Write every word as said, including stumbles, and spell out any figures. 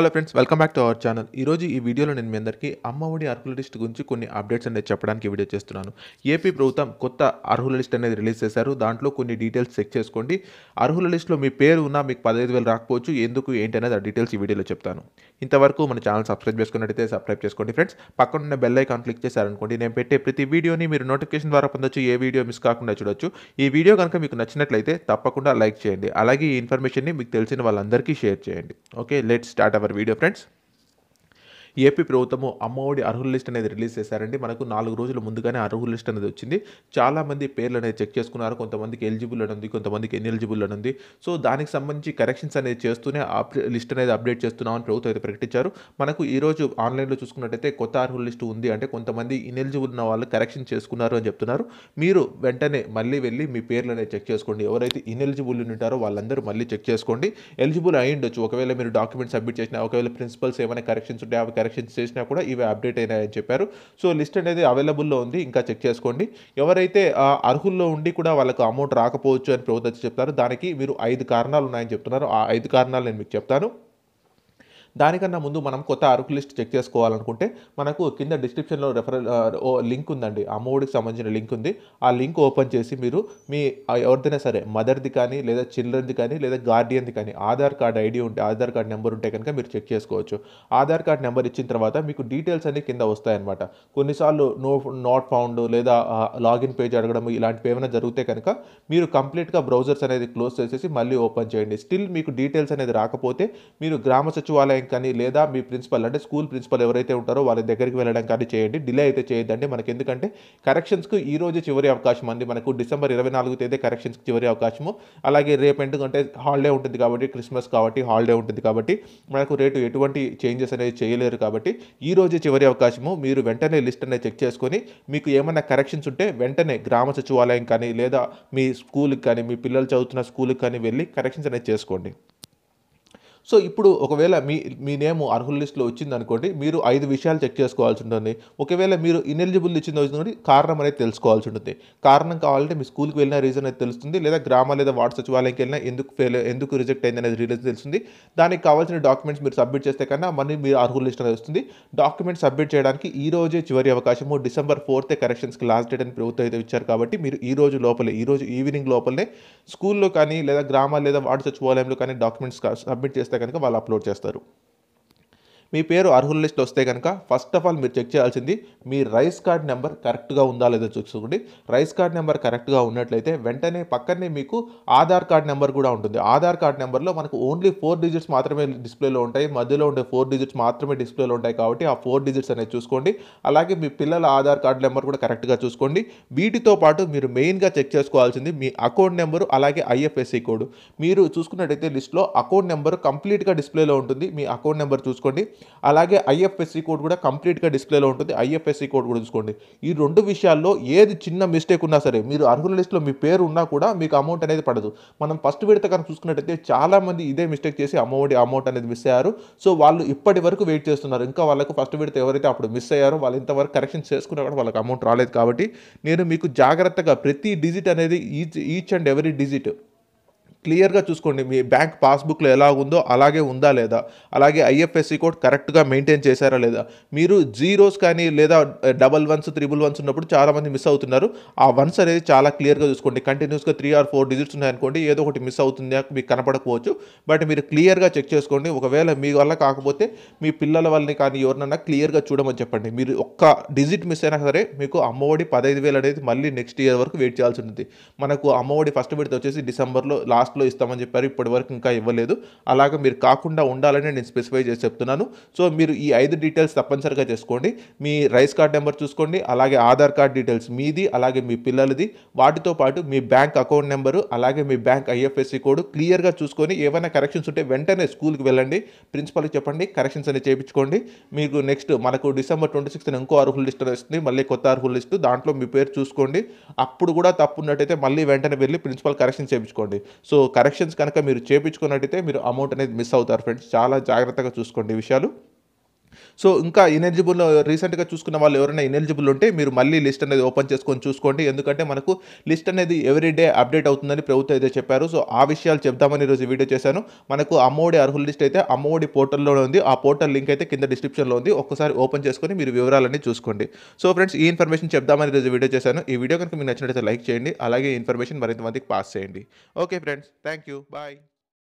Hello friends, welcome back to our channel. Ee roju ee video lo nenu mee andarki amma odi arhula list gurinchi konni updates ane cheppadaniki video chestunnanu. A P Prabhutvam kotta arhula list anedi release chesaru. Dantlo konni details check cheskondi. Arhula list lo mee peru unna meeku పదిహేను వేలు raakapochu enduku enti anedi details ee video lo cheptanu. Intavaraku mana channel subscribe chesukunnatlayite subscribe cheskondi friends. Pakkana unna bell icon click chesaru anukondi nenu pette prati video ni meeru notification dwara pondochu. Ee video miss kaakunda chudochu. Ee video ganaka meeku nachinatlayite tappakunda like cheyandi. Alage ee information ni meeku telisina vallandariki share cheyandi. Okay, let's start our video friends. AP ప్రభుత్వము అమ్మఒడి అర్హుల list అనేది release చేశారండి. మనకు నాలుగు రోజుల ముందుగానే అర్హుల list అనేది వచ్చింది. చాలా మంది పేర్లు అనేది చెక్ చేసుకున్నారు. కొంతమందికి ఎలిజిబుల్ అని ఉంది, కొంతమందికి ఎన్ఎలిజిబుల్ అని ఉంది. సో దానికి సంబంధించి కరెక్షన్స్ అనేది చేస్తూనే లిస్ట్ అనేది అప్డేట్ చేస్తున్నామని ప్రభుత్వం అయితే ప్రకటించారు. మనకు ఈరోజు ఆన్లైన్లో చూసుకున్నట్టయితే కొత్త అర్హుల లిస్ట్ ఉంది అంటే కొంతమంది ఇన్ఎలిజిబుల్ ఉన్న వాళ్ళు కరెక్షన్ చేసుకున్నారు అని చెప్తున్నారు. మీరు వెంటనే మళ్ళీ వెళ్ళి మీ పేర్లు అనేది చెక్ చేసుకోండి. ఎవరైతే ఇన్ఎలిజిబుల్ ఉంటారో వాళ్ళందరూ మళ్ళీ చెక్ చేసుకోండి. ఎలిజిబుల్ అయి ఉండొచ్చు. ఒకవేళ మీరు డాక్యుమెంట్ సబ్మిట్ చేసినా, ఒకవేళ ప్రిన్సిపల్స్ ఏమైనా కరెక్షన్స్ ఉంటాయి, అవి కరెక్షన్స్ చేసినా కూడా ఇవి అప్డేట్ అయినాయని చెప్పారు. సో లిస్ట్ అనేది అవైలబుల్లో ఉంది, ఇంకా చెక్ చేసుకోండి. ఎవరైతే అర్హుల్లో ఉండి కూడా వాళ్ళకు అమౌంట్ రాకపోవచ్చు అని ప్రభుత్వం చెప్తారు. దానికి మీరు ఐదు కారణాలు ఉన్నాయని చెప్తున్నారు. ఆ ఐదు కారణాలు నేను మీకు చెప్తాను. దానికన్నా ముందు మనం కొత్త అర్హుల లిస్ట్ చెక్ చేసుకోవాలనుకుంటే మనకు కింద డిస్క్రిప్షన్లో రెఫరల్ లింక్ ఉందండి. అమ్మఒడికి సంబంధించిన లింక్ ఉంది. ఆ లింక్ ఓపెన్ చేసి మీరు మీ ఎవరిదైనా సరే మదర్ది కానీ, లేదా చిల్డ్రన్ది కానీ, లేదా గార్డియన్ది కానీ ఆధార్ కార్డ్ ఐడి ఉంటే, ఆధార్ కార్డ్ నెంబర్ ఉంటే కనుక మీరు చెక్ చేసుకోవచ్చు. ఆధార్ కార్డ్ నెంబర్ ఇచ్చిన తర్వాత మీకు డీటెయిల్స్ అన్ని కింద వస్తాయన్నమాట. కొన్నిసార్లు నో నాట్ ఫౌండ్ లేదా లాగిన్ పేజ్ అడగడం ఇలాంటివి ఏమైనా జరిగితే కనుక మీరు కంప్లీట్గా బ్రౌజర్స్ అనేది క్లోజ్ చేసేసి మళ్ళీ ఓపెన్ చేయండి. స్టిల్ మీకు డీటెయిల్స్ అనేది రాకపోతే మీరు గ్రామ సచివాలయం కానీ, లేదా మీ ప్రిన్సిపల్ అంటే స్కూల్ ప్రిన్సిపల్ ఎవరైతే ఉంటారో వాళ్ళ దగ్గరికి వెళ్ళడం కానీ చేయండి. డిలే అయితే చేయొద్దండి మనకి, ఎందుకంటే కరెక్షన్స్కు ఈ రోజు చివరి అవకాశం అండి. మనకు డిసెంబర్ ఇరవై నాలుగు తేదీ కరెక్షన్స్కి చివరి అవకాశము. అలాగే రేపు ఎందుకంటే హాలిడే ఉంటుంది కాబట్టి, క్రిస్మస్ కాబట్టి హాలిడే ఉంటుంది కాబట్టి మనకు రేటు ఎటువంటి చేంజెస్ అనేది చేయలేరు. కాబట్టి ఈ రోజు చివరి అవకాశము. మీరు వెంటనే లిస్ట్ అనేది చెక్ చేసుకొని మీకు ఏమైనా కరెక్షన్స్ ఉంటే వెంటనే గ్రామ సచివాలయం కానీ, లేదా మీ స్కూల్కి కానీ, మీ పిల్లలు చదువుతున్న స్కూల్కి కానీ వెళ్ళి కరెక్షన్స్ అనేది చేసుకోండి. సో ఇప్పుడు ఒకవేళ మీ మీ నేమ్ అర్హుల లిస్టులో వచ్చిందనుకోండి, మీరు ఐదు విషయాలు చెక్ చేసుకోవాల్సి ఉంటుంది. ఒకవేళ మీరు ఇన్ఎలిజిబుల్ ఇచ్చింది వచ్చింది కారణం అనేది తెలుసుకోవాల్సి ఉంటుంది. కారణం కావాలంటే మీ స్కూల్కి వెళ్ళిన రీజన్ అనేది తెలుస్తుంది, లేదా గ్రామ లేదా వార్డు సచివాలయంకి వెళ్ళినా ఎందుకు ఫెయిల్ ఎందుకు రిజెక్ట్ అయింది అనేది రీజన్ తెలుస్తుంది. దానికి కావాల్సిన డాక్యుమెంట్స్ మీరు సబ్మిట్ చేస్తే కన్నా మళ్ళీ మీరు అర్హుల లిస్ట్ అనేది వస్తుంది. డాక్యుమెంట్స్ సబ్మిట్ చేయడానికి ఈ రోజే చివరి అవకాశము. డిసెంబర్ ఫోర్తే కరెక్షన్స్కి లాస్ట్ డేట్ అని ప్రభుత్వం అయితే ఇచ్చారు. కాబట్టి మీరు ఈ రోజు లోపలే, ఈ రోజు ఈవినింగ్ లోపలనే స్కూల్లో కానీ, లేదా గ్రామ లేదా వార్డు సచివాలయంలో కానీ డాక్యుమెంట్స్ సబ్మిట్ చేస్తే కనుక వాళ్ళు అప్లోడ్ చేస్తారు. మీ పేరు అర్హుల లిస్ట్ వస్తే కనుక ఫస్ట్ ఆఫ్ ఆల్ మీరు చెక్ చేయాల్సింది మీ రైస్ కార్డ్ నెంబర్ కరెక్ట్గా ఉందా లేదో చూసుకోండి. రైస్ కార్డ్ నెంబర్ కరెక్ట్గా ఉన్నట్లయితే వెంటనే పక్కనే మీకు ఆధార్ కార్డ్ నెంబర్ కూడా ఉంటుంది. ఆధార్ కార్డ్ నెంబర్లో మనకు ఓన్లీ ఫోర్ డిజిట్స్ మాత్రమే డిస్ప్లేలో ఉంటాయి. మధ్యలో ఉండే ఫోర్ డిజిట్స్ మాత్రమే డిస్ప్లేలో ఉంటాయి కాబట్టి ఆ ఫోర్ డిజిట్స్ అనేది చూసుకోండి. అలాగే మీ పిల్లల ఆధార్ కార్డ్ నెంబర్ కూడా కరెక్ట్గా చూసుకోండి. వీటితో పాటు మీరు మెయిన్గా చెక్ చేసుకోవాల్సింది మీ అకౌంట్ నెంబరు, అలాగే ఐఎఫ్ఎస్సి కోడ్. మీరు చూసుకున్నట్టయితే లిస్ట్లో అకౌంట్ నెంబరు కంప్లీట్గా డిస్ప్లేలో ఉంటుంది. మీ అకౌంట్ నెంబర్ చూసుకోండి. అలాగే ఐఎఫ్ఎస్సి కోడ్ కూడా కంప్లీట్గా డిస్ప్లేలో ఉంటుంది. ఐఎఫ్ఎస్సి కోడ్ కూడా చూసుకోండి. ఈ రెండు విషయాల్లో ఏది చిన్న మిస్టేక్ ఉన్నా సరే, మీరు అర్హుల లిస్టులో మీ పేరు ఉన్నా కూడా మీకు అమౌంట్ అనేది పడదు. మనం ఫస్ట్ విడత కనుక చూసుకున్నట్టయితే చాలామంది ఇదే మిస్టేక్ చేసి అమౌంట్ అమౌంట్ అనేది మిస్ అయ్యారు. సో వాళ్ళు ఇప్పటి వరకు వెయిట్ చేస్తున్నారు. ఇంకా వాళ్ళకు ఫస్ట్ విడత ఎవరైతే అప్పుడు మిస్ అయ్యారో వాళ్ళు ఇంతవరకు కరెక్షన్స్ చేసుకున్నా కూడా వాళ్ళకి అమౌంట్ రాలేదు. కాబట్టి నేను మీకు జాగ్రత్తగా ప్రతి డిజిట్ అనేది each each and every digit క్లియర్గా చూసుకోండి. మీ బ్యాంక్ పాస్బుక్లో ఎలా ఉందో అలాగే ఉందా లేదా, అలాగే ఐఎఫ్ఎస్సి కోడ్ కరెక్ట్గా మెయింటైన్ చేశారా లేదా. మీరు జీరోస్ కానీ, లేదా డబల్ వన్స్ త్రిబుల్ వన్స్ ఉన్నప్పుడు చాలామంది మిస్ అవుతున్నారు. ఆ వన్స్ అనేది చాలా క్లియర్గా చూసుకోండి. కంటిన్యూస్గా త్రీ ఆర్ ఫోర్ డిజిట్స్ ఉన్నాయనుకోండి, ఏదో ఒకటి మిస్ అవుతుంది, మీకు కనపడకపోవచ్చు. బట్ మీరు క్లియర్గా చెక్ చేసుకోండి. ఒకవేళ మీ వల్ల కాకపోతే మీ పిల్లల వల్ల కానీ ఎవరినన్నా క్లియర్గా చూడమని చెప్పండి. మీరు ఒక్క డిజిట్ మిస్ అయినా సరే మీకు అమ్మఒడి పదహైదు వేలు అనేది మళ్ళీ నెక్స్ట్ ఇయర్ వరకు వెయిట్ చేయాల్సి ఉంటుంది. మనకు అమ్మఒడి ఫస్ట్ విడత వచ్చేసి డిసెంబర్లో లాస్ట్ లో ఇస్తామని చెప్పారు. ఇప్పటి వరకు ఇంకా ఇవ్వలేదు. అలాగే మీరు కాకుండా ఉండాలని నేను స్పెసిఫై చేసి చెప్తున్నాను. సో మీరు ఈ ఐదు డీటెయిల్స్ తప్పనిసరిగా చేసుకోండి. మీ రైస్ కార్డ్ నెంబర్ చూసుకోండి, అలాగే ఆధార్ కార్డ్ డీటెయిల్స్ మీది, అలాగే మీ పిల్లలది. వాటితో పాటు మీ బ్యాంక్ అకౌంట్ నెంబరు, అలాగే మీ బ్యాంక్ ఐఎఫ్ఎస్సి కోడ్ క్లియర్గా చూసుకొని ఏమైనా కరెక్షన్స్ ఉంటే వెంటనే స్కూల్కి వెళ్ళండి, ప్రిన్సిపల్కి చెప్పండి, కరెక్షన్స్ అనేది చేయించుకోండి. మీకు నెక్స్ట్ మనకు డిసెంబర్ ట్వంటీ సిక్స్త్ ఇంకో అర్హుల లిస్ట్ వస్తుంది, మళ్ళీ కొత్త అర్హుల లిస్ట్. దాంట్లో మీ పేరు చూసుకోండి. అప్పుడు కూడా తప్పు ఉన్నట్టయితే మళ్ళీ వెంటనే వెళ్ళి ప్రిన్సిపల్ కరెక్షన్ చేయించుకోండి. సో సో కరెక్షన్స్ కనుక మీరు చేయించుకున్నట్టయితే మీరు అమౌంట్ అనేది మిస్ అవుతారు ఫ్రెండ్స్. చాలా జాగ్రత్తగా చూసుకోండి ఈ విషయాలు. So, inka ineligible recent ga chusukunna vallu evarina ineligible unte meeru malli list anedi open cheskoni chuskondi endukante manaku list anedi every day update avutundani prabhutvam aithe chepparu. So, aa vishayalu chepdamani ee roju video chesanu. Manaku Ammodi Arhul list aithe Ammodi portal lo undi. Aa portal link aithe kinda description lo undi. Okkasari open cheskoni meeru vivaralani chuskondi. So friends, ee information chepdamani ee roju video chesanu. Ee video ganaka meeku nachinatlayite like cheyandi, alage information marinta mandiki pass cheyandi. Okay friends, thank you. Bye.